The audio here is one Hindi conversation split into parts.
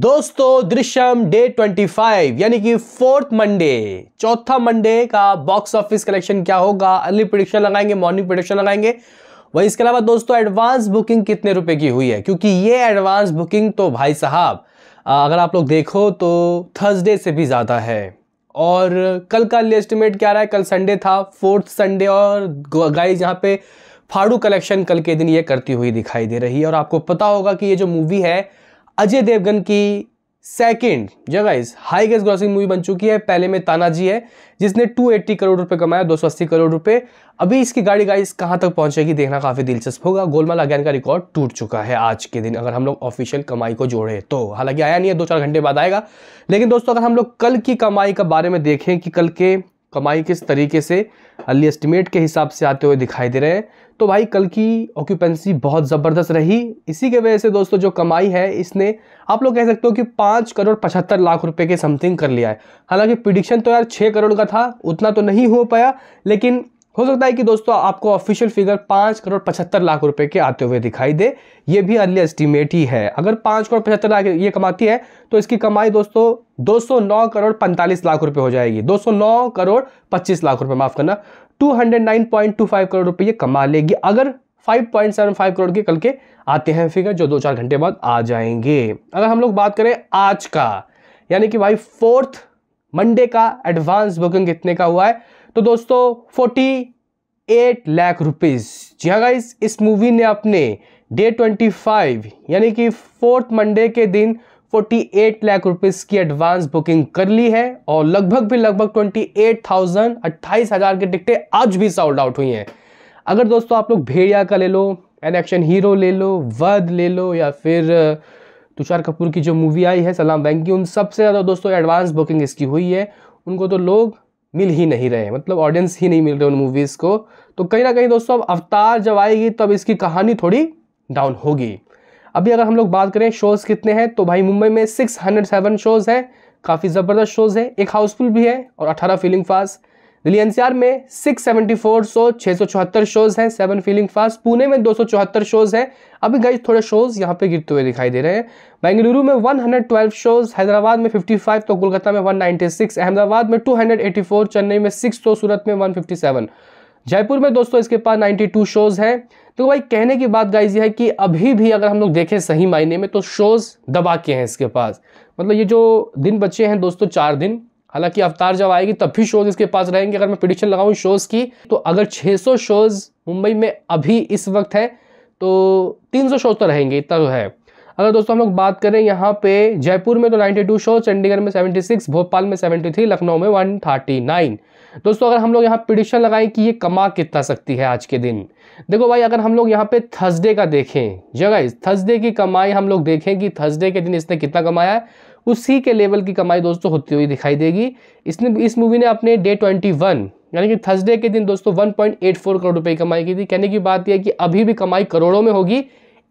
दोस्तों दृश्यम डे 25 यानी कि फोर्थ मंडे, चौथा मंडे का बॉक्स ऑफिस कलेक्शन क्या होगा, अर्ली प्रेडिक्शन लगाएंगे, मॉर्निंग प्रेडिक्शन लगाएंगे। वही इसके अलावा दोस्तों एडवांस बुकिंग कितने रुपए की हुई है, क्योंकि ये एडवांस बुकिंग तो भाई साहब अगर आप लोग देखो तो थर्सडे से भी ज़्यादा है। और कल का अर्ली एस्टिमेट क्या रहा है, कल संडे था, फोर्थ संडे, और गाइज यहाँ पे फाड़ू कलेक्शन कल के दिन ये करती हुई दिखाई दे रही है। और आपको पता होगा कि ये जो मूवी है अजय देवगन की second guys highest grossing movie बन चुकी है। पहले में तानाजी है जिसने 280 करोड़ रुपए कमाया, 280 करोड़ रुपए। अभी इसकी गाड़ी गाइस कहां तक पहुंचेगी देखना काफ़ी दिलचस्प होगा। गोलमाल अगेन का रिकॉर्ड टूट चुका है आज के दिन, अगर हम लोग ऑफिशियल कमाई को जोड़े तो। हालांकि आया नहीं है, 2-4 घंटे बाद आएगा। लेकिन दोस्तों अगर हम लोग कल की कमाई के बारे में देखें कि कल के कमाई किस तरीके से अर्ली एस्टिमेट के हिसाब से आते हुए दिखाई दे रहे हैं, तो भाई कल की ऑक्यूपेंसी बहुत ज़बरदस्त रही। इसी के वजह से दोस्तों जो कमाई है इसने आप लोग कह सकते हो कि 5 करोड़ 75 लाख रुपए के समथिंग कर लिया है। हालांकि प्रिडिक्शन तो यार 6 करोड़ का था, उतना तो नहीं हो पाया, लेकिन हो सकता है कि दोस्तों आपको ऑफिशियल फिगर 5 करोड़ 75 लाख रुपए के आते हुए दिखाई दे। ये भी अर्ली एस्टिमेट ही है। अगर 5 करोड़ 75 लाख ये कमाती है तो इसकी कमाई दोस्तों 209 करोड़ 45 लाख रुपए हो जाएगी, 209 करोड़ 25 लाख रुपए, माफ करना, 209.25 करोड़ रुपए ये कमा लेगी अगर 5.75 करोड़ के कल के आते हैं फिगर, जो 2-4 घंटे बाद आ जाएंगे। अगर हम लोग बात करें आज का यानी कि भाई फोर्थ मंडे का एडवांस बुकिंग कितने का हुआ है, तो दोस्तों 48 लाख रुपीज़। जी हाँ गाइस, इस मूवी ने अपने डे 25 यानी कि फोर्थ मंडे के दिन 48 लाख रुपीज़ की एडवांस बुकिंग कर ली है। और लगभग 28,000 के टिकटें आज भी सोल्ड आउट हुई हैं। अगर दोस्तों आप लोग भेड़िया का ले लो, एक्शन हीरो ले लो, वध ले लो, या फिर तुषार कपूर की जो मूवी आई है सलाम वेंकी, उन सबसे ज़्यादा दोस्तों एडवांस बुकिंग इसकी हुई है। उनको तो लोग मिल ही नहीं रहे, मतलब ऑडियंस ही नहीं मिल रहे उन मूवीज़ को। तो कहीं ना कहीं दोस्तों अब अवतार जब आएगी तब इसकी कहानी थोड़ी डाउन होगी। अभी अगर हम लोग बात करें शोज़ कितने हैं, तो भाई मुंबई में 607 शोज़ हैं, काफ़ी ज़बरदस्त शोज़ हैं, एक हाउसफुल भी है और 18 फीलिंग फास्ट। दिल्ली एनसीआर में 674 शो, 674 शोज़ हैं, 7 फीलिंग फास्ट। पुणे में 274 शोज़ हैं, अभी गाइस थोड़े शोज़ यहाँ पे गिरते हुए दिखाई दे रहे हैं। बेंगलुरु में 112 शोज़, हैदराबाद में 55, तो कोलकाता में 196, अहमदाबाद में 284, चेन्नई में 600, सूरत में 157, जयपुर में दोस्तों इसके पास 92 शोज़ हैं। तो भाई कहने की बात गाइस ये है कि अभी भी अगर हम लोग देखें सही मायने में तो शोज़ दबा के हैं इसके पास, मतलब ये जो दिन बचे हैं दोस्तों 4 दिन। हालांकि अवतार जब आएगी तब भी शोज़ इसके पास रहेंगे। अगर मैं प्रेडिक्शन लगाऊं शोज़ की, तो अगर 600 शोज़ मुंबई में अभी इस वक्त है तो 300 शोज़ तो रहेंगे, इतना तो है। अगर दोस्तों हम लोग बात करें यहाँ पे जयपुर में तो 92 शोज़, चंडीगढ़ में 76, भोपाल में 73, लखनऊ में 139। दोस्तों अगर हम लोग यहाँ प्रेडिक्शन लगाएं कि ये कमा कितना सकती है आज के दिन, देखो भाई अगर हम लोग यहाँ पे थर्सडे का देखें जगह, थर्सडे की कमाई हम लोग देखें कि थर्सडे के दिन इसने कितना कमाया है, उसी के लेवल की कमाई दोस्तों होती हुई दिखाई देगी। इसने इस मूवी ने अपने डे 21 यानी कि थर्सडे के दिन दोस्तों 1.84 करोड़ रुपए की कमाई की थी। कहने की बात यह है कि अभी भी कमाई करोड़ों में होगी,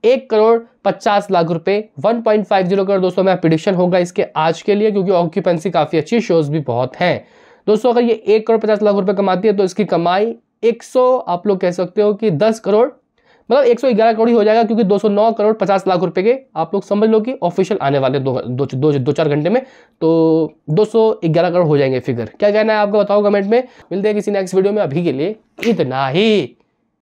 1 करोड़ 50 लाख रुपए, 1.50 करोड़ दोस्तों मेरा प्रेडिक्शन होगा इसके आज के लिए, क्योंकि ऑक्यूपेंसी काफ़ी अच्छी, शोज भी बहुत हैं। दोस्तों अगर ये 1 करोड़ 50 लाख रुपये कमाती है तो इसकी कमाई 100 आप लोग कह सकते हो कि 10 करोड़, मतलब 111 करोड़ ही हो जाएगा, क्योंकि 209 करोड़ 50 लाख रुपए के आप लोग समझ लो कि ऑफिशियल आने वाले 2-4 घंटे में तो 211 करोड़ हो जाएंगे फिगर। क्या कहना है आपको बताओ कमेंट में। मिलते हैं किसी नेक्स्ट वीडियो में, अभी के लिए इतना ही।